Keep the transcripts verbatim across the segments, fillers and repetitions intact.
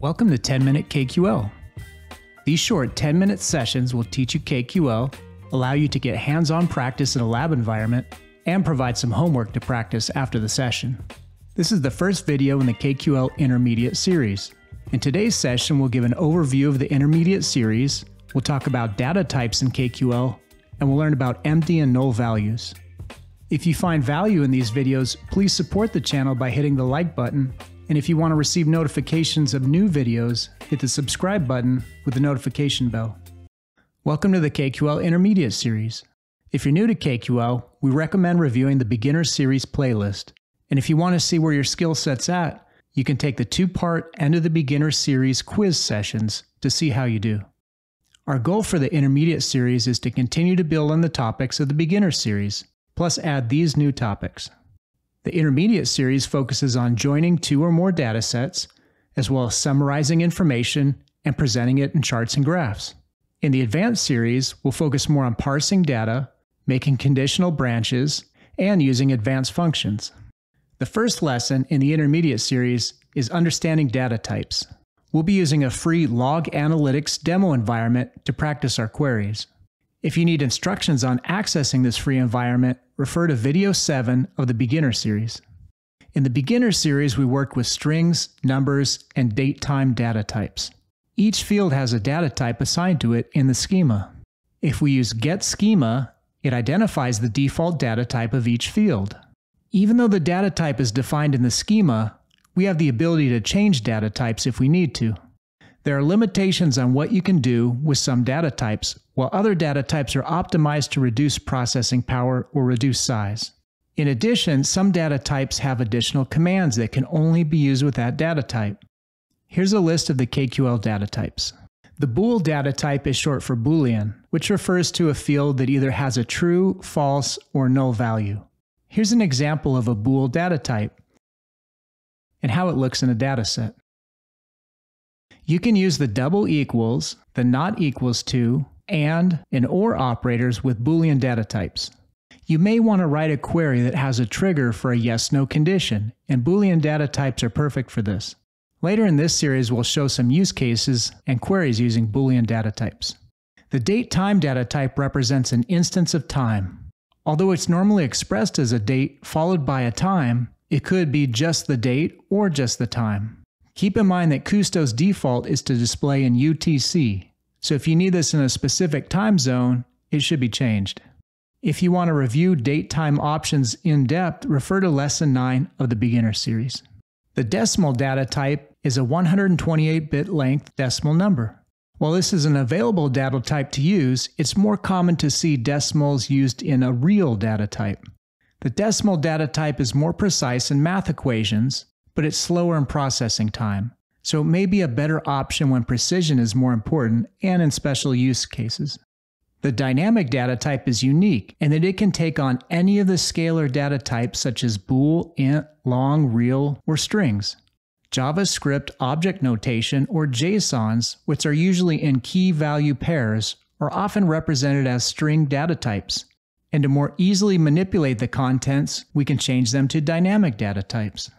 Welcome to Ten Minute K Q L. These short ten minute sessions will teach you K Q L, allow you to get hands-on practice in a lab environment, and provide some homework to practice after the session. This is the first video in the K Q L Intermediate series. In today's session, we'll give an overview of the Intermediate series, we'll talk about data types in K Q L, and we'll learn about empty and null values. If you find value in these videos, please support the channel by hitting the like button. And if you want to receive notifications of new videos, hit the subscribe button with the notification bell. Welcome to the K Q L Intermediate series. If you're new to K Q L, we recommend reviewing the Beginner series playlist. And if you want to see where your skill set's at, you can take the two-part End of the Beginner series quiz sessions to see how you do. Our goal for the Intermediate series is to continue to build on the topics of the Beginner series, plus add these new topics. The Intermediate series focuses on joining two or more data sets, as well as summarizing information and presenting it in charts and graphs. In the Advanced series, we'll focus more on parsing data, making conditional branches, and using advanced functions. The first lesson in the Intermediate series is understanding data types. We'll be using a free Log Analytics demo environment to practice our queries. If you need instructions on accessing this free environment, refer to video seven of the Beginner series. In the Beginner series, we worked with strings, numbers, and date-time data types. Each field has a data type assigned to it in the schema. If we use getSchema, it identifies the default data type of each field. Even though the data type is defined in the schema, we have the ability to change data types if we need to. There are limitations on what you can do with some data types, while other data types are optimized to reduce processing power or reduce size. In addition, some data types have additional commands that can only be used with that data type. Here's a list of the K Q L data types. The bool data type is short for Boolean, which refers to a field that either has a true, false, or null value. Here's an example of a bool data type and how it looks in a data set. You can use the double equals, the not equals to, and and or operators with Boolean data types. You may want to write a query that has a trigger for a yes-no condition, and Boolean data types are perfect for this. Later in this series, we'll show some use cases and queries using Boolean data types. The date-time data type represents an instance of time. Although it's normally expressed as a date followed by a time, it could be just the date or just the time. Keep in mind that Cousteau's default is to display in U T C, so if you need this in a specific time zone, it should be changed. If you want to review date-time options in depth, refer to Lesson nine of the Beginner series. The decimal data type is a one hundred twenty-eight bit length decimal number. While this is an available data type to use, it's more common to see decimals used in a real data type. The decimal data type is more precise in math equations, but it's slower in processing time, so it may be a better option when precision is more important and in special use cases. The dynamic data type is unique in that it can take on any of the scalar data types such as bool, int, long, real, or strings. JavaScript object notation, or JSONs, which are usually in key value pairs, are often represented as string data types. And to more easily manipulate the contents, we can change them to dynamic data types.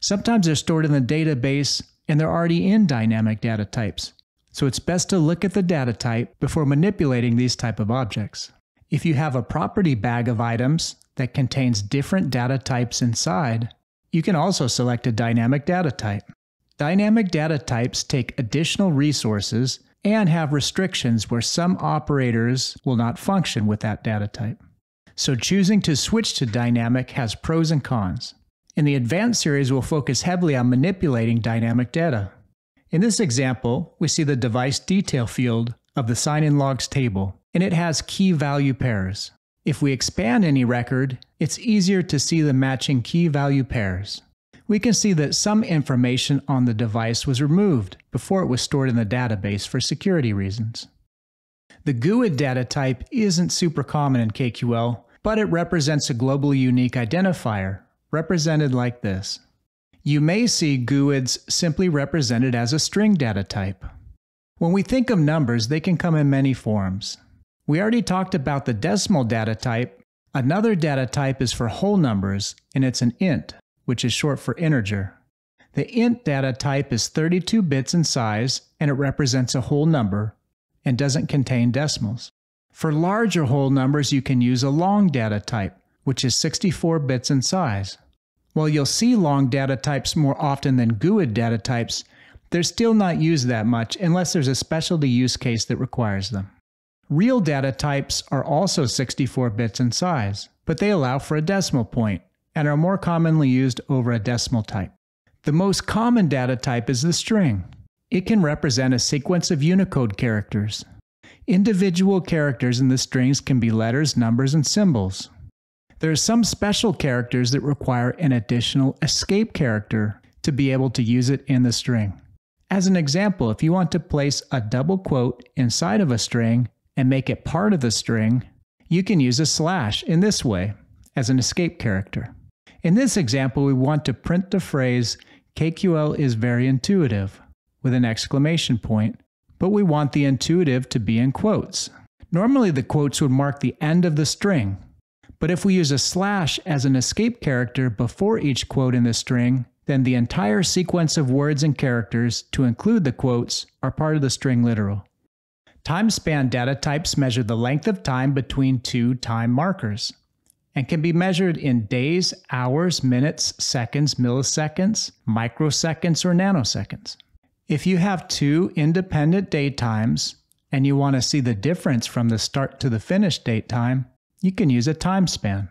Sometimes they're stored in the database and they're already in dynamic data types, so it's best to look at the data type before manipulating these type of objects. If you have a property bag of items that contains different data types inside, you can also select a dynamic data type. Dynamic data types take additional resources and have restrictions where some operators will not function with that data type. So choosing to switch to dynamic has pros and cons. In the Advanced series, we'll focus heavily on manipulating dynamic data. In this example, we see the device detail field of the sign-in logs table, and it has key value pairs. If we expand any record, it's easier to see the matching key value pairs. We can see that some information on the device was removed before it was stored in the database for security reasons. The GUID data type isn't super common in K Q L, but it represents a globally unique identifier, represented like this. You may see GUIDs simply represented as a string data type. When we think of numbers, they can come in many forms. We already talked about the decimal data type. Another data type is for whole numbers, and it's an int, which is short for integer. The int data type is thirty-two bits in size, and it represents a whole number and doesn't contain decimals. For larger whole numbers, you can use a long data type, which is sixty-four bits in size. While you'll see long data types more often than GUID data types, they're still not used that much unless there's a specialty use case that requires them. Real data types are also sixty-four bits in size, but they allow for a decimal point and are more commonly used over a decimal type. The most common data type is the string. It can represent a sequence of Unicode characters. Individual characters in the strings can be letters, numbers, and symbols. There are some special characters that require an additional escape character to be able to use it in the string. As an example, if you want to place a double quote inside of a string and make it part of the string, you can use a slash in this way as an escape character. In this example, we want to print the phrase K Q L is very intuitive with an exclamation point, but we want the intuitive to be in quotes. Normally, the quotes would mark the end of the string. But if we use a slash as an escape character before each quote in the string, then the entire sequence of words and characters, to include the quotes, are part of the string literal. Time span data types measure the length of time between two time markers and can be measured in days, hours, minutes, seconds, milliseconds, microseconds, or nanoseconds. If you have two independent date times and you want to see the difference from the start to the finish date time, you can use a time span.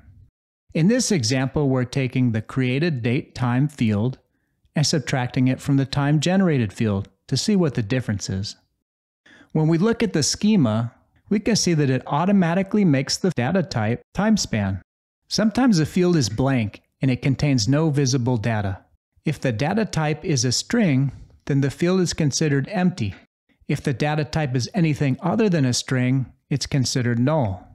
In this example, we're taking the created date time field and subtracting it from the time generated field to see what the difference is. When we look at the schema, we can see that it automatically makes the data type time span. Sometimes the field is blank and it contains no visible data. If the data type is a string, then the field is considered empty. If the data type is anything other than a string, it's considered null.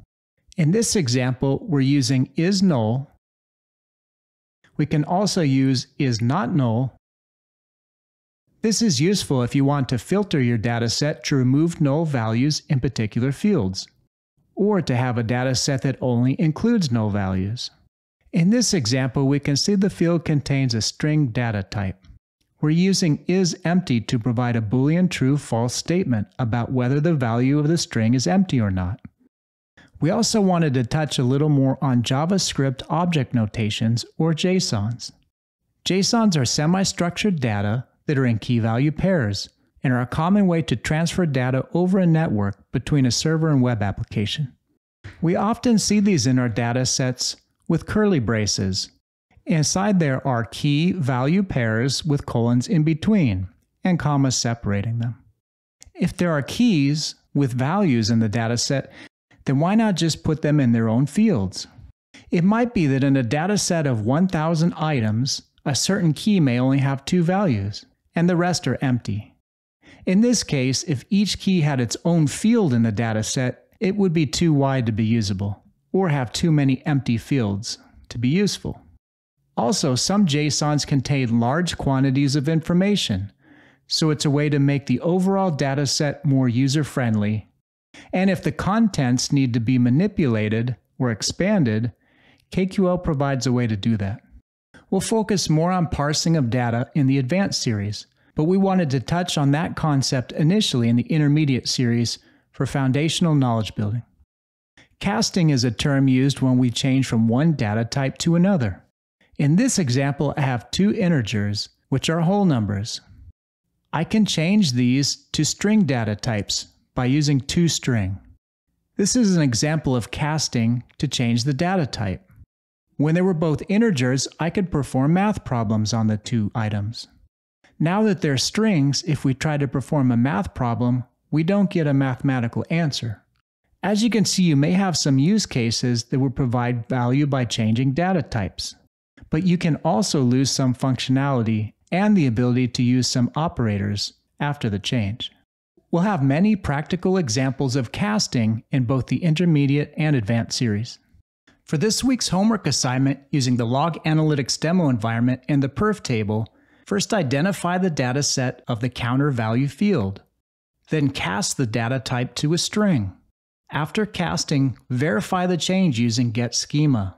In this example, we're using is null. We can also use is not null. This is useful if you want to filter your dataset to remove null values in particular fields, or to have a dataset that only includes null values. In this example, we can see the field contains a string data type. We're using is empty to provide a Boolean true/false statement about whether the value of the string is empty or not. We also wanted to touch a little more on JavaScript object notations, or JSONs. JSONs are semi-structured data that are in key-value pairs and are a common way to transfer data over a network between a server and web application. We often see these in our data sets with curly braces. Inside there are key-value pairs with colons in between and commas separating them. If there are keys with values in the data set, then why not just put them in their own fields? It might be that in a data set of one thousand items, a certain key may only have two values, and the rest are empty. In this case, if each key had its own field in the data set, it would be too wide to be usable, or have too many empty fields to be useful. Also, some JSONs contain large quantities of information, so it's a way to make the overall data set more user-friendly. And if the contents need to be manipulated or expanded, K Q L provides a way to do that. We'll focus more on parsing of data in the advanced series, but we wanted to touch on that concept initially in the intermediate series for foundational knowledge building. Casting is a term used when we change from one data type to another. In this example, I have two integers, which are whole numbers. I can change these to string data types by using toString. This is an example of casting to change the data type. When they were both integers, I could perform math problems on the two items. Now that they're strings, if we try to perform a math problem, we don't get a mathematical answer. As you can see, you may have some use cases that would provide value by changing data types, but you can also lose some functionality and the ability to use some operators after the change. We'll have many practical examples of casting in both the intermediate and advanced series. For this week's homework assignment, using the Log Analytics demo environment and the perf table, first identify the data set of the counter value field. Then cast the data type to a string. After casting, verify the change using get schema.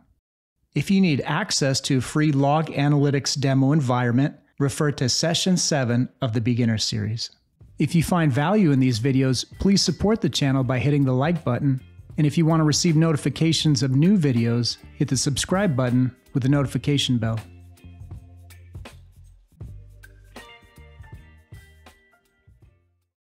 If you need access to a free Log Analytics demo environment, refer to session seven of the beginner series. If you find value in these videos, please support the channel by hitting the like button. And if you want to receive notifications of new videos, hit the subscribe button with the notification bell.